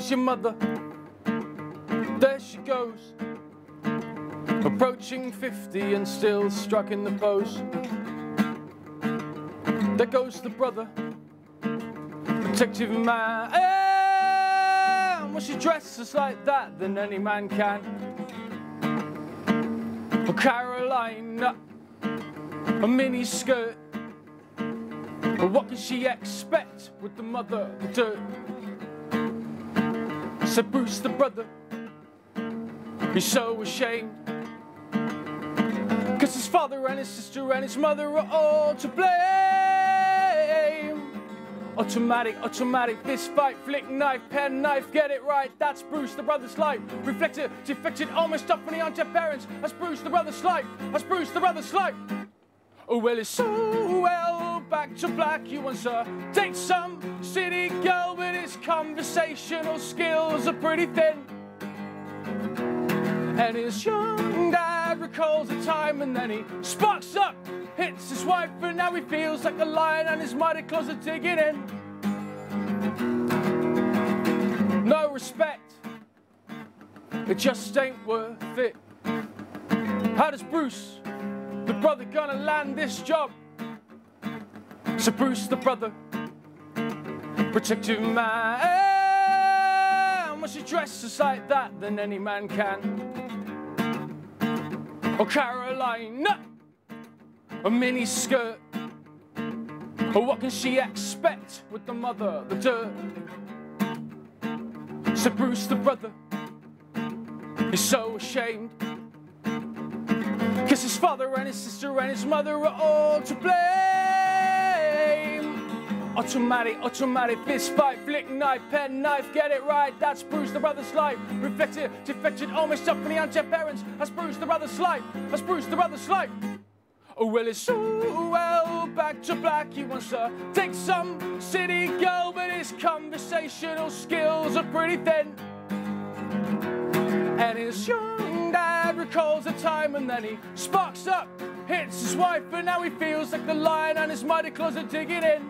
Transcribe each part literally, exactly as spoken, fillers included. was your mother. There she goes, approaching fifty and still struck in the pose. There goes the brother, protective man. And when she dresses like that, then any man can. But Carolina, a mini skirt. But what can she expect with the mother of the dirt? Said Bruce the brother, he's so ashamed, cause his father and his sister and his mother are all to blame. Automatic, automatic, fist fight, flick knife, pen knife, get it right. That's Bruce the brother's life. Reflected, deflected, almost up when he aren't your parents. That's Bruce the brother's life. That's Bruce the brother's life. Oh well, it's so well back to black. You want to date some city girl, but his conversational skills are pretty thin. And his young dad recalls a time, and then he sparks up, hits his wife, and now he feels like a lion, and his mighty claws are digging in. No respect, it just ain't worth it. How does Bruce, the brother, gonna land this job? So Bruce the brother, protective man. When she dresses like that, then any man can. Oh Carolina, a mini skirt. But what can she expect with the mother, the dirt? So Bruce the brother, he's so ashamed, cause his father and his sister and his mother are all to blame. Automatic, automatic, fist fight, flick knife, pen knife, get it right. That's Bruce the brother's life. Reflected, deflected, almost up when he aren't your parents. That's Bruce the brother's life. That's Bruce the brother's life. Oh well, it's so well back to black. He wants to take some city girl, but his conversational skills are pretty thin. And his young dad recalls a time, and then he sparks up, hits his wife, and now he feels like the lion, and his mighty claws are digging in.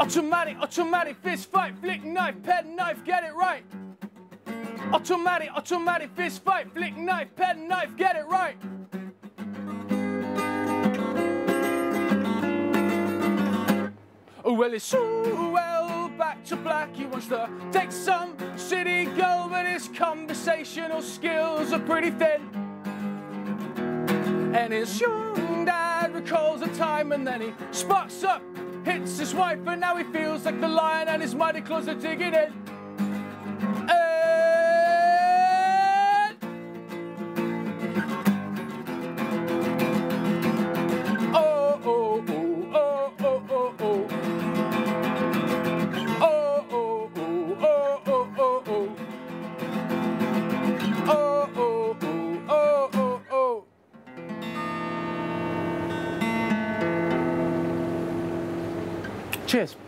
Automatic, automatic, fist fight, flick knife, pen knife, get it right. Automatic, automatic, fist fight, flick knife, pen knife, get it right. Oh well, it's so well back to black. He wants to take some city girl, but his conversational skills are pretty thin. And his young dad recalls a time, and then he sparks up, hits his wife, and now he feels like the lion, and his mighty claws are digging in. And oh, oh, oh, oh, oh, oh. Oh, oh, oh, oh, oh, oh. Oh, oh, oh, oh, oh. Cheers.